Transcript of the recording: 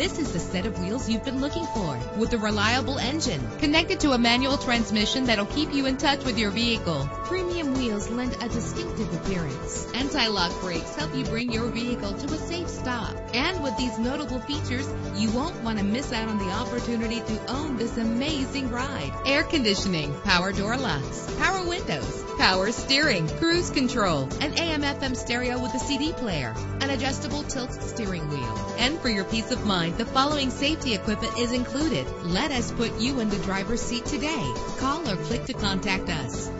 This is the set of wheels you've been looking for with a reliable engine connected to a manual transmission that'll keep you in touch with your vehicle. Premium wheels lend a distinctive appearance. Anti-lock brakes help you bring your vehicle to a safe stop. And with these notable features, you won't want to miss out on the opportunity to own this amazing ride. Air conditioning, power door locks, power windows, power steering, cruise control, an AM/FM stereo with a CD player, an adjustable tilt steering wheel. And for your peace of mind, the following safety equipment is included. Let us put you in the driver's seat today. Call or click to contact us.